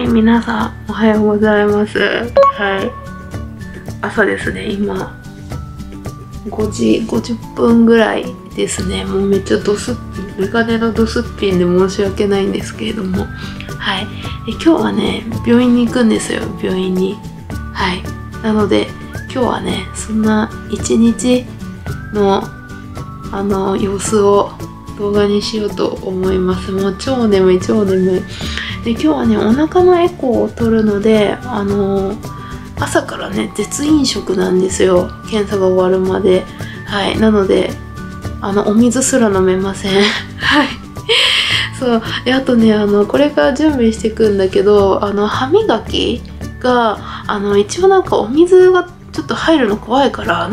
はい、皆さんおはようございます。はい、朝ですね。今5時50分ぐらいですね。もうめっちゃドスッピン、メガネのドスッピンで申し訳ないんですけれども、はい、今日はね病院に行くんですよ。病院に。はい、なので今日はねそんな一日の様子を動画にしようと思います。もう超眠いで、今日はねお腹のエコーを取るので朝からね絶飲食なんですよ、検査が終わるまで。はい、なのでお水すら飲めませんはい、そうで、あとねこれから準備していくんだけど、歯磨きが一応なんかお水がちょっと入るの怖いから、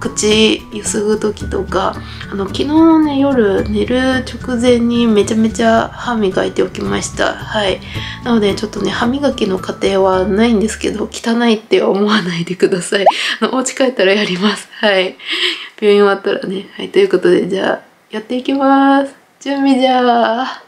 口ゆすぐ時とか昨日のね夜寝る直前にめちゃめちゃ歯磨いておきました。はい、なのでちょっとね歯磨きの過程はないんですけど、汚いって思わないでくださいお家帰ったらやります。はい、病院終わったらね。はい、ということでじゃあやっていきます。準備じゃあ。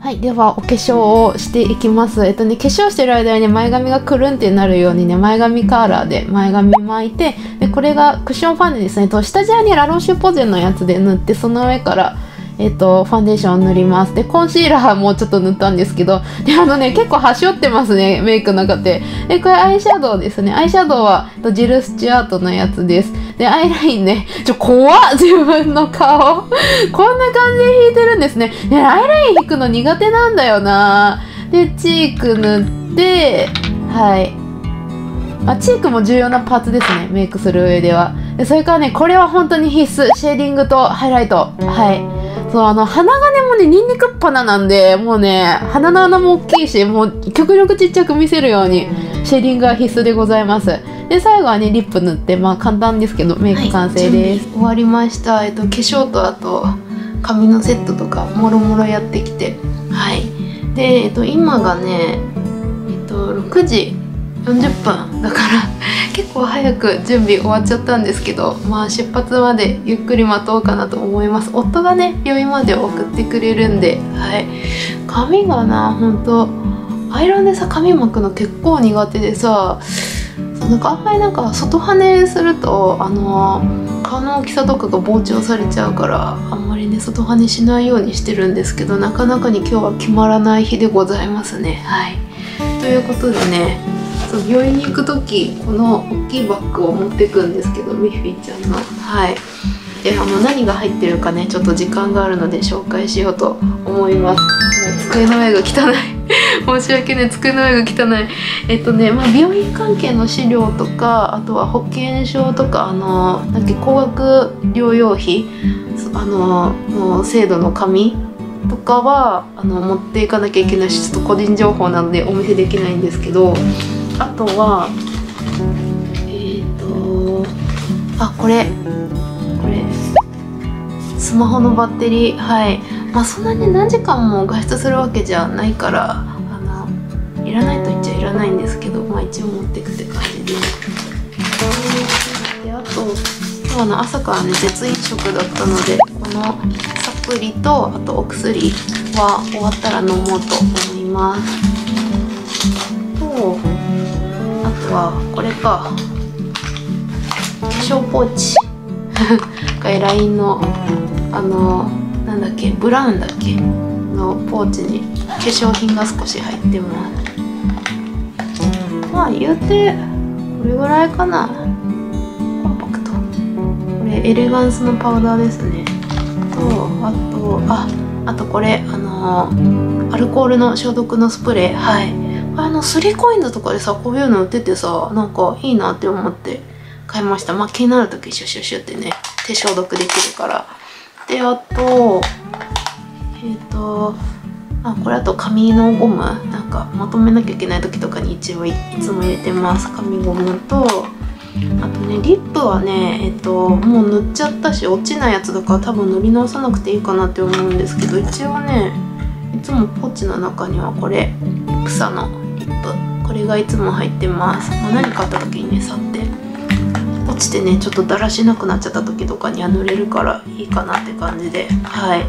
はい、ではお化粧をしていきます。化粧してる間にね前髪がくるんってなるようにね前髪カーラーで前髪巻いて、でこれがクッションファンデですね。と下地はねラロシュポゼのやつで塗って、その上からファンデーションを塗ります。でコンシーラーもちょっと塗ったんですけど、で結構端折ってますね、メイクの中で。でこれアイシャドウですね。アイシャドウはジル・スチュアートのやつです。でアイラインね、怖っ、自分の顔こんな感じで引いてるんですね。ね、アイライン引くの苦手なんだよな。でチーク塗って、はい、チークも重要なパーツですね、メイクする上では。でそれからね、これは本当に必須、シェーディングとハイライト。はい、そう、鼻がねもうねニンニクっ鼻なんで、もうね鼻の穴も大きいし、もう極力ちっちゃく見せるようにシェーディングは必須でございます。で最後はねリップ塗って、まあ簡単ですけどメイク完成です。はい、終わりました。化粧とあと髪のセットとかもろもろやってきて、はい、で今がね6時40分だから結構早く準備終わっちゃったんですけど、まあ出発までゆっくり待とうかなと思います。夫がね病院まで送ってくれるんで。はい、髪がな本当アイロンでさ髪巻くの結構苦手でさ、なんかあんまりなんか外跳ねすると顔の大きさとかが膨張されちゃうから、あんまりね外跳ねしないようにしてるんですけど、なかなかに今日は決まらない日でございますね。はい、ということでね、病院に行く時この大きいバッグを持ってくんですけど、ミッフィーちゃんの。はい、で何が入ってるかねちょっと時間があるので紹介しようと思います。机の上が汚い申し訳ない、机の上が汚い。まあ、病院関係の資料とか、あとは保険証とか、なんか高額療養費の制度の紙とかは持っていかなきゃいけないし、ちょっと個人情報なのでお見せできないんですけど、あとはこれスマホのバッテリー。はい、まあそんなに何時間も外出するわけじゃないから、いらないと言っちゃいらないんですけど、まあ一応持ってくって感じで。であと今日の朝からね絶飲食だったので、このサプリとあとお薬は終わったら飲もうと思います。あとはこれか、化粧ポーチLINE のなんだっけ、ブラウンだっけのポーチに化粧品が少し入ってます。まあ言うてこれぐらいかな、コンパクト。これエレガンスのパウダーですね。あとこれアルコールの消毒のスプレー。はい、3COINSとかでさこういうの売っててさ、なんかいいなって思って買いました。まあ気になる時シュシュシュってね手消毒できるから。であとこれあと紙のゴム、なんかまとめなきゃいけない時とかに一応いつも入れてます、紙ゴムと。あとねリップはねもう塗っちゃったし落ちないやつだから多分塗り直さなくていいかなって思うんですけど、一応ねいつもポーチの中にはこれ草のリップ、これがいつも入ってます。何かあった時にねさって落落ちてねちょっとだらしなくなっちゃった時とかには塗れるからいいかなって感じで、はい。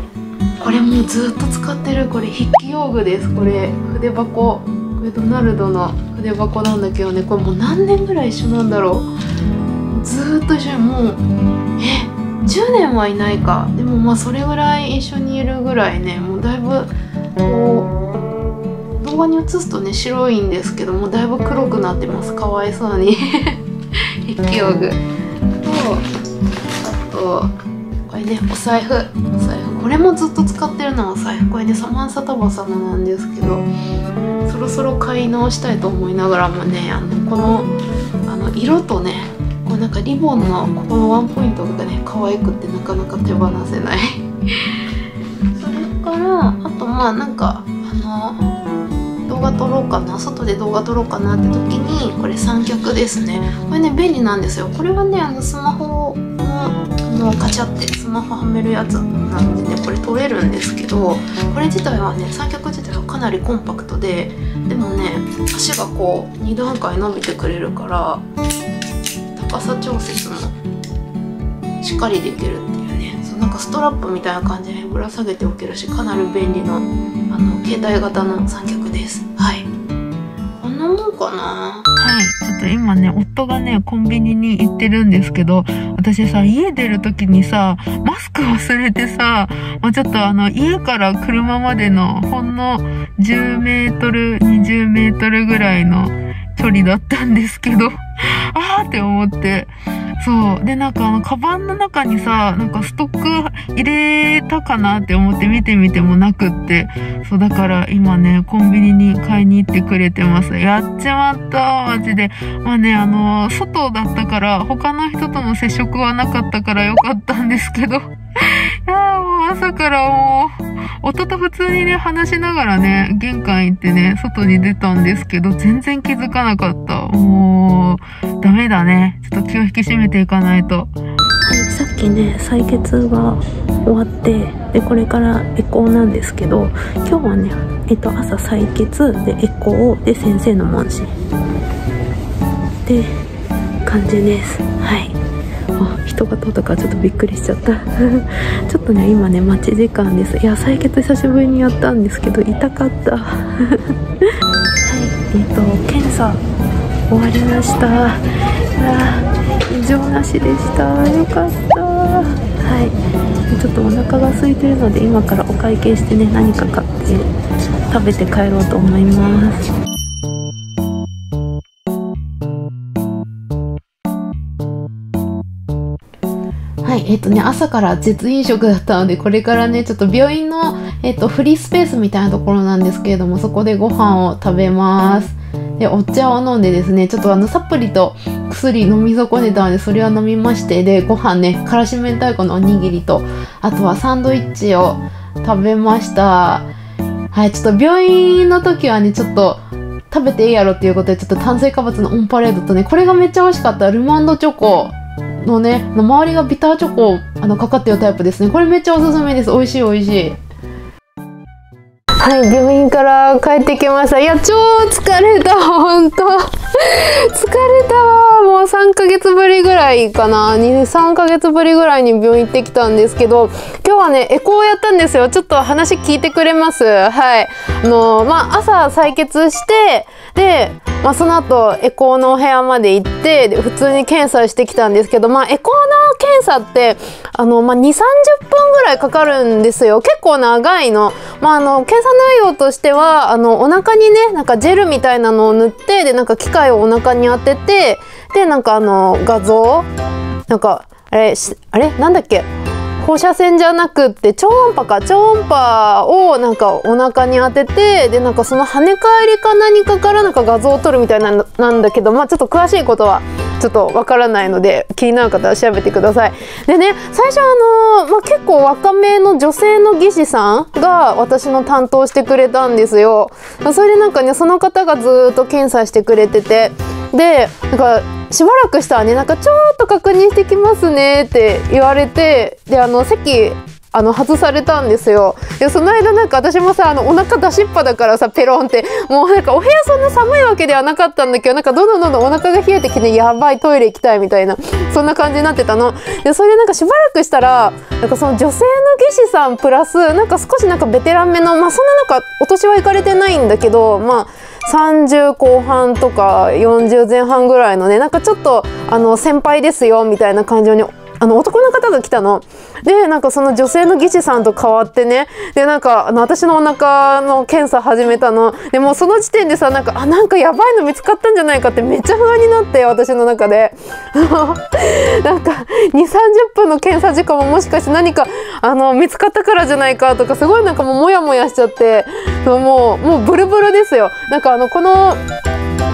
これもうずっと使ってる、これ筆記用具です。これ筆箱、これドナルドの筆箱なんだけどね、これもう何年ぐらい一緒なんだろう。ずっと一緒に、もう10年はいないか。でもまあそれぐらい一緒にいるぐらいね、もうだいぶこう動画に映すとね白いんですけどもだいぶ黒くなってます、かわいそうに筆記用具と、あとこれねお財布、これもずっと使ってるのはお財布、これねサマンサタバサのなんですけど、そろそろ買い直したいと思いながらもね、この色とね、こうなんかリボンのここのワンポイントがね可愛くってなかなか手放せないそれからあとまあなんか動画撮ろうかな、外で動画撮ろうかなって時にこれ三脚ですね。これね便利なんですよ。これはねスマホのカチャってスマホはめるやつなんでね、これ取れるんですけど、これ自体はね三脚自体はかなりコンパクトで、でもね足がこう2段階伸びてくれるから高さ調節もしっかりできるっていうね、そうなんかストラップみたいな感じでぶら下げておけるし、かなり便利な携帯型の三脚です。はい、こんなもんかな。はい、ちょっと今ね夫がねコンビニに行ってるんですけど、私さ家出る時にさマスク忘れてさ、もうちょっと家から車までのほんの 10m、20m ぐらいの距離だったんですけどあーって思って、そうでなんかカバンの中にさなんかストック入れたかなって思って見てみてもなくって、そうだから今ねコンビニに買いに行ってくれてます。やっちまったマジで。まあね外だったから他の人との接触はなかったからよかったんですけどいやもう朝からもう夫と普通にね話しながらね玄関行ってね外に出たんですけど、全然気づかなかった。もうダメだね、ちょっと気を引き締めていかないと。さっきね採血が終わって、でこれからエコーなんですけど、今日はね朝採血でエコーで先生の問診って感じです。はい、人が通ったからちょっとびっくりしちゃったちょっとね今ね待ち時間です。いや採血久しぶりにやったんですけど痛かったはい、検査終わりました。いや異常なしでした、よかった。はい、ちょっとお腹が空いてるので今からお会計してね何か買って食べて帰ろうと思います。朝から絶飲食だったので、これからねちょっと病院の、フリースペースみたいなところなんですけれども、そこでご飯を食べます。でお茶を飲んでですね、ちょっとサプリと薬飲み損ねたのでそれは飲みまして、でご飯ねからし明太子のおにぎりとあとはサンドイッチを食べました。はい、ちょっと病院の時はねちょっと食べていいやろっていうことで、ちょっと炭水化物のオンパレードとね、これがめっちゃ美味しかったルマンドチョコのね、周りがビターチョコかかってるタイプですね。これめっちゃおすすめです。美味しい美味しい。はい、病院から帰ってきました。いや超疲れた、ほんと疲れたわ。もう3ヶ月ぶりぐらいかな、3ヶ月ぶりぐらいに病院行ってきたんですけど、今日はねエコーをやったんですよ。ちょっと話聞いてくれます？はい、朝採血してで、その後エコーのお部屋まで行ってで普通に検査してきたんですけど、エコーの検査って20〜30分ぐらいかかるんですよ。結構長いの。検査内容としてはお腹にねなんかジェルみたいなのを塗って、でなんか機械をお腹に当てて、でなんか画像なんかあれなんだっけ、放射線じゃなくって超音波をなんかお腹に当てて、でなんかその跳ね返りか何かからなんか画像を撮るみたいなんだけど、ちょっと詳しいことはちょっとわからないので気になる方は調べてください。でね最初結構若めの女性の技師さんが私の担当してくれたんですよ。それでなんかねその方がずっと検査してくれてて、でなんかしばらくしたらねなんかちょっと確認してきますねって言われて、で席外されたんですよ。でその間なんか私もさお腹出しっぱだからさペロンってもうなんかお部屋そんな寒いわけではなかったんだけどなんかどんどんお腹が冷えてきてやばいトイレ行きたいみたいなそんな感じになってたの。でそれでなんかしばらくしたらなんかその女性の技師さんプラスなんか少しなんかベテランめのまあそんななんかお年はいかれてないんだけどまあ30後半とか40前半ぐらいのねなんかちょっと先輩ですよみたいな感じに男の方が来たの。で、なんかその女性の技師さんと変わってね。で、なんか私のお腹の検査始めたの。で、もうその時点でさ、なんかやばいの見つかったんじゃないかってめっちゃ不安になって、私の中で。なんか2、30分の検査時間ももしかして何か見つかったからじゃないかとか、すごいなんかもうモヤモヤしちゃって、もうブルブルですよ。なんかこの、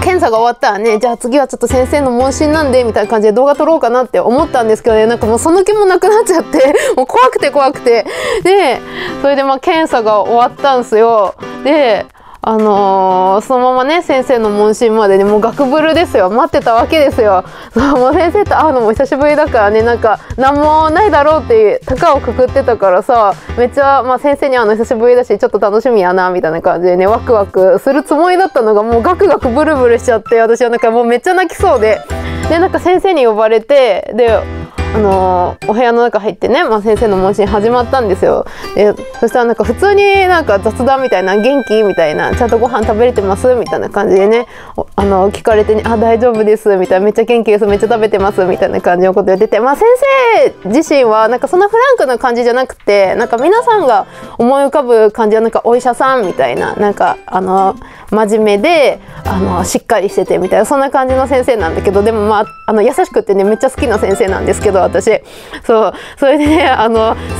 検査が終わったらね、じゃあ次はちょっと先生の問診なんでみたいな感じで動画撮ろうかなって思ったんですけどね、なんかもうその気もなくなっちゃってもう怖くて怖くてで、それでまあ検査が終わったんすよ。でそのままね先生の問診までねもうガクブルですよ。待ってたわけですよ。もう先生と会うのも久しぶりだからねなんか何もないだろうって高をくくってたからさめっちゃ、まあ、先生に会うの久しぶりだしちょっと楽しみやなみたいな感じでねワクワクするつもりだったのがもうガクガクブルブルしちゃって私はなんかもうめっちゃ泣きそうで。でなんか先生に呼ばれてでお部屋の中入ってね、まあ、先生の問診始まったんですよ。でそしたらなんか普通になんか雑談みたいな「元気?」みたいな「ちゃんとご飯食べれてます?」みたいな感じでね聞かれて、ね「あ大丈夫です」みたいな「めっちゃ元気ですめっちゃ食べてます」みたいな感じのこと言ってて、まあ、先生自身はなんかそんなフランクな感じじゃなくてなんか皆さんが思い浮かぶ感じはなんかお医者さんみたいななんか真面目でしっかりしててみたいなそんな感じの先生なんだけどでも、まあ、優しくてねめっちゃ好きな先生なんですけど。私そうそれでね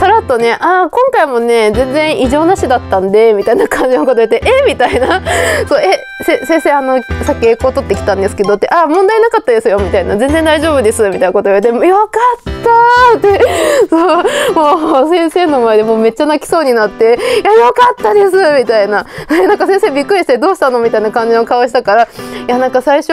さらっとね「ああ今回もね全然異常なしだったんで」みたいな感じのこと言って「えみたいな「そうえ先生さっき栄光取ってきたんですけど」って「ああ問題なかったですよ」みたいな「全然大丈夫です」みたいなこと言われて「よかった」ってそうもう先生の前でもうめっちゃ泣きそうになって「いやよかったです」みたいななんか先生びっくりして「どうしたの?」みたいな感じの顔したから「いやなんか最初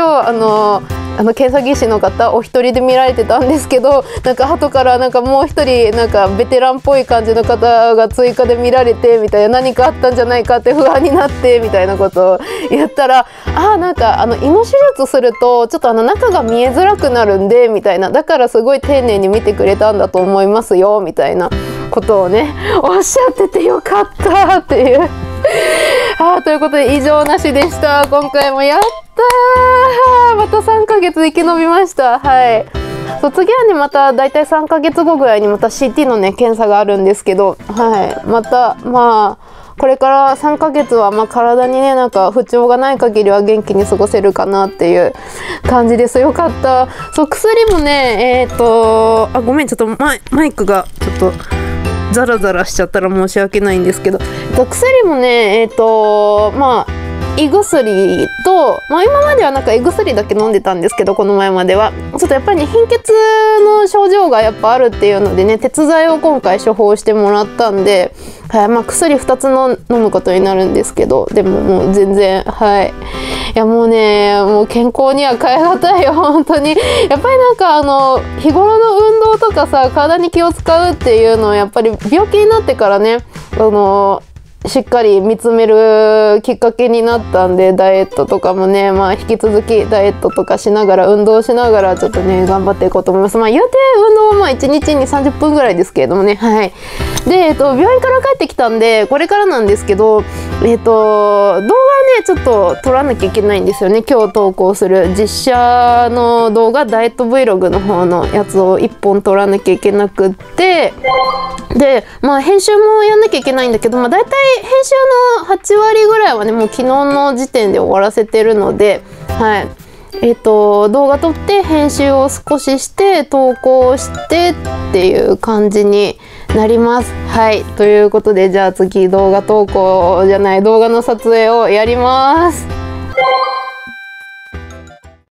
検査技師の方お一人で見られてたんですけどなんか後からなんかもう一人なんかベテランっぽい感じの方が追加で見られてみたいな何かあったんじゃないかって不安になってみたいなことを言ったら「ああなんか胃の手術するとちょっと中が見えづらくなるんで」みたいな「だからすごい丁寧に見てくれたんだと思いますよ」みたいなことをねおっしゃっててよかったっていうということで異常なしでした。今回もやったーまた3ヶ月生き延びました。はいそう次はねまた大体3ヶ月後ぐらいにまた CT のね検査があるんですけど、はい、またまあこれから3ヶ月は、まあ、体にねなんか不調がない限りは元気に過ごせるかなっていう感じですよかった。そう薬もねあごめんちょっとマイクがちょっとザラザラしちゃったら申し訳ないんですけど、薬もねまあ胃薬と、まあ、今まではなんか胃薬だけ飲んでたんですけどこの前まではちょっとやっぱり、ね、貧血の症状がやっぱあるっていうのでね鉄剤を今回処方してもらったんで、はいまあ、薬2つ飲むことになるんですけどでももう全然はいいやもうねもう健康には変えがたいよ本当にやっぱりなんか日頃の運動とかさ体に気を使うっていうのはやっぱり病気になってからねしっかり見つめるきっかけになったんでダイエットとかもね、まあ、引き続きダイエットとかしながら運動しながらちょっとね頑張っていこうと思います。まあ言うて運動はまあ1日に30分ぐらいですけれどもねはい。で、病院から帰ってきたんでこれからなんですけど動画ねちょっと撮らなきゃいけないんですよね。今日投稿する実写の動画ダイエット Vlog の方のやつを1本撮らなきゃいけなくってでまあ編集もやんなきゃいけないんだけどまあ大体編集の8割ぐらいはねもう昨日の時点で終わらせてるのではい動画撮って編集を少しして投稿してっていう感じになります。はいということでじゃあ次動画投稿じゃない動画の撮影をやります。